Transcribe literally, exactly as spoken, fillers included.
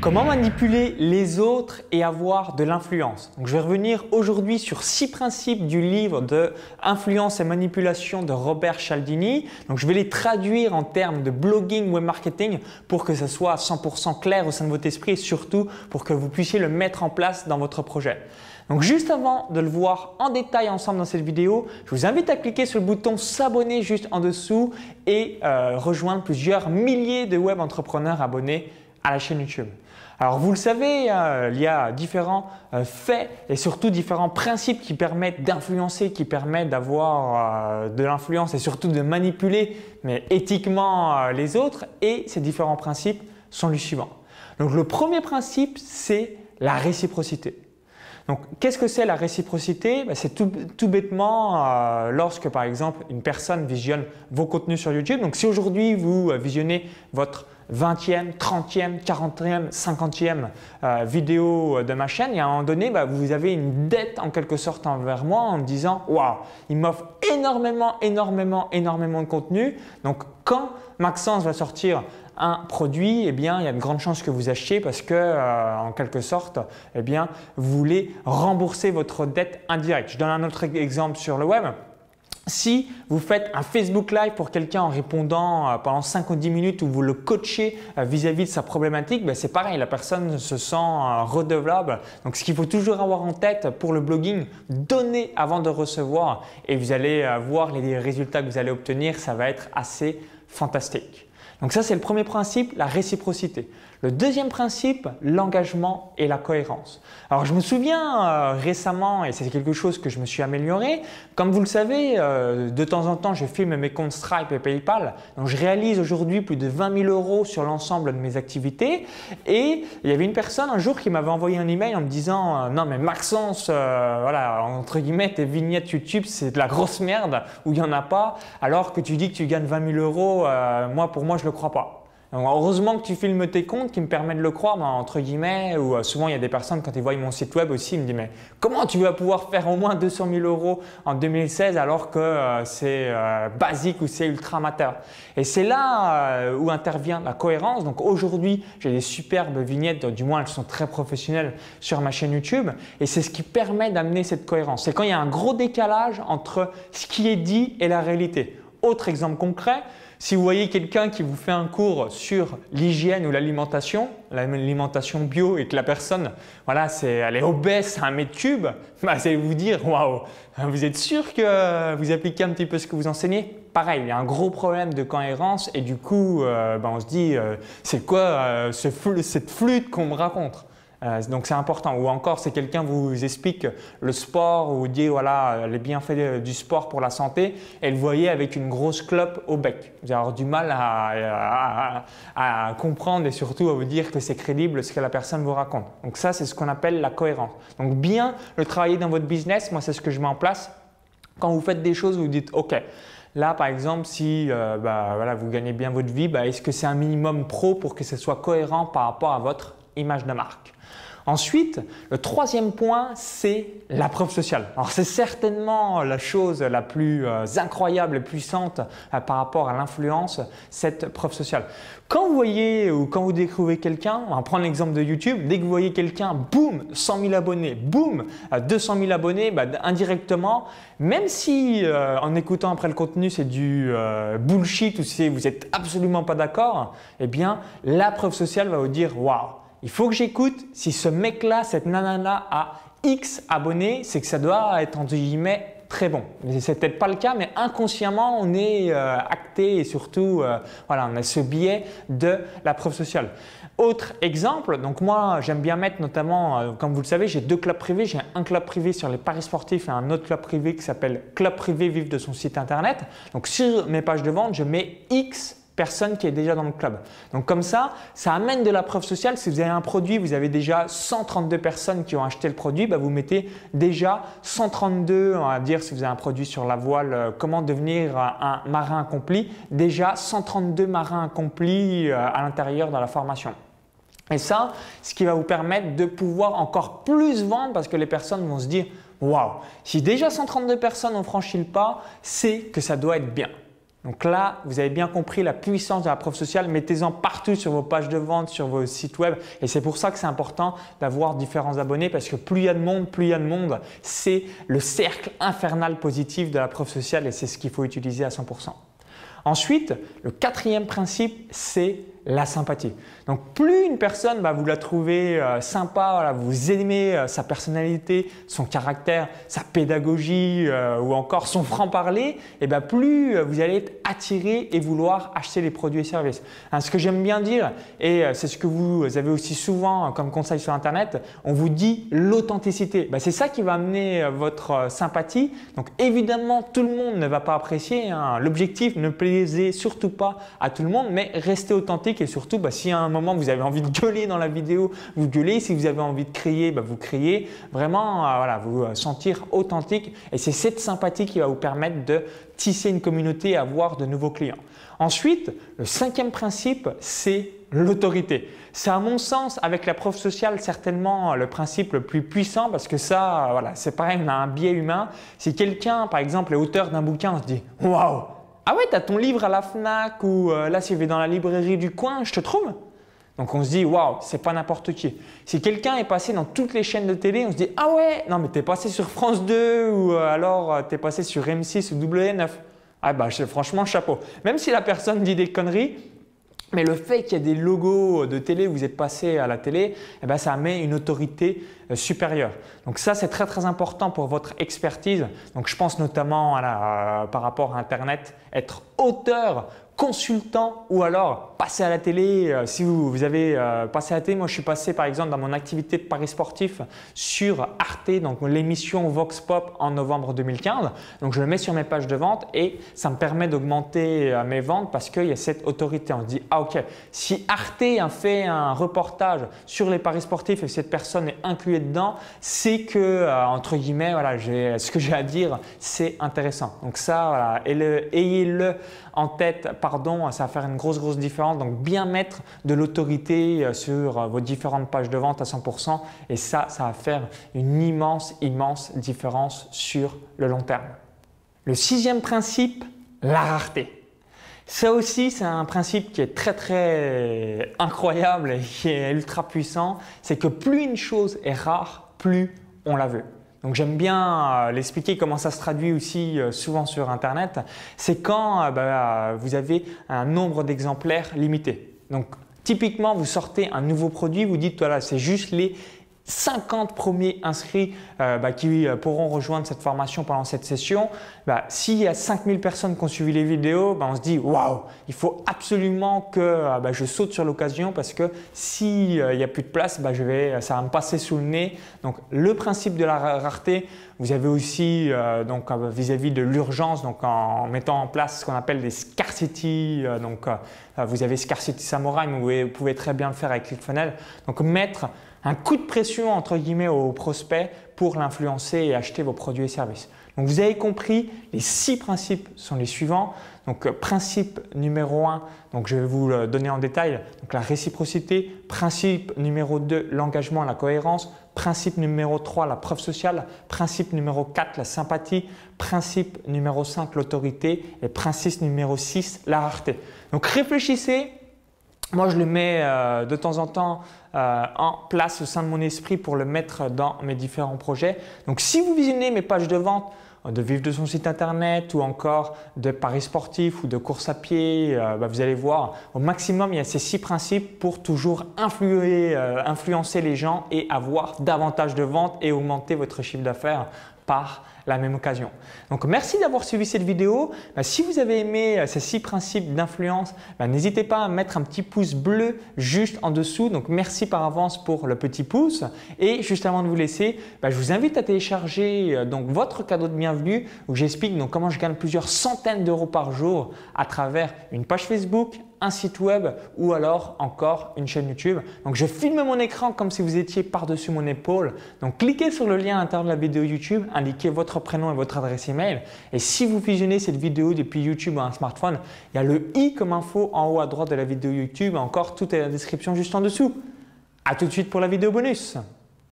Comment manipuler les autres et avoir de l'influence? Donc, je vais revenir aujourd'hui sur six principes du livre de Influence et manipulation de Robert Cialdini. Donc, je vais les traduire en termes de blogging, web marketing pour que ça soit cent pour cent clair au sein de votre esprit et surtout pour que vous puissiez le mettre en place dans votre projet. Donc, juste avant de le voir en détail ensemble dans cette vidéo, je vous invite à cliquer sur le bouton s'abonner juste en dessous et euh, rejoindre plusieurs milliers de web entrepreneurs abonnés à la chaîne YouTube. Alors vous le savez, euh, il y a différents euh, faits et surtout différents principes qui permettent d'influencer, qui permettent d'avoir euh, de l'influence et surtout de manipuler mais éthiquement euh, les autres, et ces différents principes sont les suivants. Donc le premier principe, c'est la réciprocité. Donc, qu'est-ce que c'est la réciprocité? Ben, c'est tout, tout bêtement euh, lorsque, par exemple, une personne visionne vos contenus sur YouTube. Donc, si aujourd'hui vous visionnez votre vingtième, trentième, quarantième, cinquantième euh, vidéo de ma chaîne, et à un moment donné, ben, vous avez une dette en quelque sorte envers moi en me disant « Waouh, il m'offre énormément, énormément, énormément de contenu. » Donc, quand Maxence va sortir un produit, eh bien, il y a de grandes chances que vous achetiez parce que, euh, en quelque sorte, eh bien, vous voulez rembourser votre dette indirecte. Je donne un autre exemple sur le web. Si vous faites un Facebook Live pour quelqu'un en répondant pendant cinq ou dix minutes où vous le coachez vis-à-vis de sa problématique, ben c'est pareil, la personne se sent redevable. Donc, ce qu'il faut toujours avoir en tête pour le blogging, donnez avant de recevoir et vous allez voir les résultats que vous allez obtenir, ça va être assez fantastique. Donc ça, c'est le premier principe, la réciprocité. Le deuxième principe, l'engagement et la cohérence. Alors je me souviens euh, récemment, et c'est quelque chose que je me suis amélioré, comme vous le savez, euh, de temps en temps, je filme mes comptes Stripe et PayPal. Donc je réalise aujourd'hui plus de vingt mille euros sur l'ensemble de mes activités. Et il y avait une personne un jour qui m'avait envoyé un email en me disant euh, « Non mais Maxence, euh, voilà, entre guillemets, tes vignettes YouTube, c'est de la grosse merde où il n'y en a pas, alors que tu dis que tu gagnes vingt mille euros, euh, moi pour moi, je ne le crois pas. » Donc, heureusement que tu filmes tes comptes qui me permettent de le croire, ben, entre guillemets, ou euh, souvent il y a des personnes quand ils voient mon site web aussi, ils me disent mais comment tu vas pouvoir faire au moins deux cent mille euros en deux mille seize alors que euh, c'est euh, basique ou c'est ultra amateur. Et c'est là euh, où intervient la cohérence. Donc aujourd'hui, j'ai des superbes vignettes, du moins elles sont très professionnelles sur ma chaîne YouTube, et c'est ce qui permet d'amener cette cohérence. C'est quand il y a un gros décalage entre ce qui est dit et la réalité. Autre exemple concret, si vous voyez quelqu'un qui vous fait un cours sur l'hygiène ou l'alimentation, l'alimentation bio, et que la personne, voilà, c'est, elle est obèse à un mètre cube, bah, vous allez vous dire waouh, vous êtes sûr que vous appliquez un petit peu ce que vous enseignez? Pareil, il y a un gros problème de cohérence et du coup, euh, bah, on se dit euh, c'est quoi euh, ce fl- cette flûte qu'on me raconte? Euh, donc c'est important. Ou encore, si quelqu'un vous explique le sport ou dit voilà les bienfaits du sport pour la santé, et le voyez avec une grosse clope au bec, vous allez avoir du mal à, à, à comprendre et surtout à vous dire que c'est crédible ce que la personne vous raconte. Donc ça, c'est ce qu'on appelle la cohérence. Donc bien le travailler dans votre business, moi c'est ce que je mets en place. Quand vous faites des choses, vous vous dites ok, là, par exemple, si euh, bah, voilà, vous gagnez bien votre vie, bah, est-ce que c'est un minimum pro pour que ce soit cohérent par rapport à votre image de marque? Ensuite, le troisième point, c'est la preuve sociale. Alors c'est certainement la chose la plus euh, incroyable et puissante euh, par rapport à l'influence, cette preuve sociale. Quand vous voyez ou quand vous découvrez quelqu'un, on va prendre l'exemple de YouTube, dès que vous voyez quelqu'un, boum, cent mille abonnés, boum, deux cent mille abonnés, bah, indirectement, même si euh, en écoutant après le contenu c'est du euh, bullshit ou si vous n'êtes absolument pas d'accord, eh bien la preuve sociale va vous dire waouh, il faut que j'écoute, si ce mec-là, cette nanana a X abonnés, c'est que ça doit être entre guillemets très bon. Ce n'est peut-être pas le cas, mais inconsciemment, on est euh, acté et surtout, euh, voilà, on a ce biais de la preuve sociale. Autre exemple, donc moi, j'aime bien mettre notamment, euh, comme vous le savez, j'ai deux clubs privés. J'ai un club privé sur les paris sportifs et un autre club privé qui s'appelle Club Privé, Vivre de son site internet. Donc sur mes pages de vente, je mets X personne qui est déjà dans le club. Donc comme ça, ça amène de la preuve sociale. Si vous avez un produit, vous avez déjà cent trente-deux personnes qui ont acheté le produit, bah vous mettez déjà cent trente-deux, on va dire si vous avez un produit sur la voile, euh, comment devenir un marin accompli, déjà cent trente-deux marins accomplis euh, à l'intérieur dans la formation. Et ça, ce qui va vous permettre de pouvoir encore plus vendre parce que les personnes vont se dire « Waouh, si déjà cent trente-deux personnes ont franchi le pas, c'est que ça doit être bien ». Donc là, vous avez bien compris la puissance de la preuve sociale. Mettez-en partout sur vos pages de vente, sur vos sites web. Et c'est pour ça que c'est important d'avoir différents abonnés parce que plus il y a de monde, plus il y a de monde. C'est le cercle infernal positif de la preuve sociale et c'est ce qu'il faut utiliser à cent pour cent. Ensuite, le quatrième principe, c'est la sympathie. Donc plus une personne, bah, vous la trouvez euh, sympa, voilà, vous aimez euh, sa personnalité, son caractère, sa pédagogie euh, ou encore son franc-parler, et bah, plus euh, vous allez être attiré et vouloir acheter les produits et services. Hein, ce que j'aime bien dire, et euh, c'est ce que vous avez aussi souvent euh, comme conseil sur Internet, on vous dit l'authenticité. Bah, c'est ça qui va amener euh, votre euh, sympathie. Donc évidemment, tout le monde ne va pas apprécier. Hein. L'objectif, ne plaisez surtout pas à tout le monde, mais restez authentique. Et surtout, bah, si à un moment vous avez envie de gueuler dans la vidéo, vous gueulez. Si vous avez envie de crier, bah, vous criez. Vraiment, euh, voilà, vous euh, sentir authentique. Et c'est cette sympathie qui va vous permettre de tisser une communauté et avoir de nouveaux clients. Ensuite, le cinquième principe, c'est l'autorité. C'est à mon sens, avec la preuve sociale, certainement le principe le plus puissant parce que ça, euh, voilà, c'est pareil, on a un biais humain. Si quelqu'un, par exemple, est auteur d'un bouquin, on se dit « Waouh !» Ah ouais, t'as ton livre à la Fnac ou euh, là, si je vais dans la librairie du coin, je te trouve. Donc on se dit, waouh, c'est pas n'importe qui. Si quelqu'un est passé dans toutes les chaînes de télé, on se dit, ah ouais, non mais t'es passé sur France deux ou euh, alors euh, t'es passé sur M six ou W neuf. Ah bah franchement, chapeau. Même si la personne dit des conneries, mais le fait qu'il y ait des logos de télé, vous êtes passé à la télé, eh bien ça met une autorité supérieure. Donc ça, c'est très très important pour votre expertise. Donc je pense notamment à la, euh, par rapport à Internet, être auteur, consultant ou alors passer à la télé. Euh, si vous, vous avez euh, passé à la télé, moi je suis passé par exemple dans mon activité de paris sportif sur Arte, donc l'émission Vox Pop en novembre deux mille quinze. Donc je le mets sur mes pages de vente et ça me permet d'augmenter euh, mes ventes parce qu'il y a cette autorité. On se dit, ah ok, si Arte a fait un reportage sur les paris sportifs et que cette personne est inclue dedans, c'est que euh, entre guillemets, voilà, j'ai, ce que j'ai à dire, c'est intéressant. Donc ça, voilà, et le, ayez-le en tête. Pardon, ça va faire une grosse grosse différence. Donc bien mettre de l'autorité sur vos différentes pages de vente à cent pour cent et ça, ça va faire une immense immense différence sur le long terme. Le sixième principe, la rareté. Ça aussi, c'est un principe qui est très très incroyable et qui est ultra puissant. C'est que plus une chose est rare, plus on la veut. Donc j'aime bien euh, l'expliquer comment ça se traduit aussi euh, souvent sur Internet. C'est quand euh, bah, vous avez un nombre d'exemplaires limité. Donc typiquement, vous sortez un nouveau produit, vous dites voilà, c'est juste les cinquante premiers inscrits euh, bah, qui euh, pourront rejoindre cette formation pendant cette session. Bah, s'il y a cinq mille personnes qui ont suivi les vidéos, bah, on se dit waouh, il faut absolument que euh, bah, je saute sur l'occasion parce que s'il n'y euh, a plus de place, bah, je vais, ça va me passer sous le nez. Donc le principe de la rareté, vous avez aussi euh, donc vis-à-vis de l'urgence, donc en mettant en place ce qu'on appelle des scarcity. Euh, donc euh, vous avez scarcity samurai, mais vous pouvez très bien le faire avec Clickfunnels. Donc mettre un coup de pression entre guillemets au prospect pour l'influencer et acheter vos produits et services. Donc vous avez compris, les six principes sont les suivants. Donc principe numéro un, donc je vais vous le donner en détail, donc la réciprocité. Principe numéro deux, l'engagement, la cohérence. Principe numéro trois, la preuve sociale. Principe numéro quatre, la sympathie. Principe numéro cinq, l'autorité. Et principe numéro six, la rareté. Donc réfléchissez. Moi, je le mets euh, de temps en temps euh, en place au sein de mon esprit pour le mettre dans mes différents projets. Donc, si vous visionnez mes pages de vente de Vivre de son site internet ou encore de paris sportifs ou de course à pied, euh, bah, vous allez voir, au maximum, il y a ces six principes pour toujours influer, euh, influencer les gens et avoir davantage de ventes et augmenter votre chiffre d'affaires par la même occasion. Donc merci d'avoir suivi cette vidéo. Bah, si vous avez aimé euh, ces six principes d'influence, bah, n'hésitez pas à mettre un petit pouce bleu juste en dessous. Donc merci par avance pour le petit pouce. Et juste avant de vous laisser, bah, je vous invite à télécharger euh, donc votre cadeau de bienvenue où j'explique donc comment je gagne plusieurs centaines d'euros par jour à travers une page Facebook, un site web ou alors encore une chaîne YouTube. Donc je filme mon écran comme si vous étiez par-dessus mon épaule. Donc cliquez sur le lien à l'intérieur de la vidéo YouTube, indiquez votre prénom et votre adresse email. Et si vous visionnez cette vidéo depuis YouTube ou un smartphone, il y a le i comme info en haut à droite de la vidéo YouTube. Encore, tout est dans la description juste en dessous. À tout de suite pour la vidéo bonus.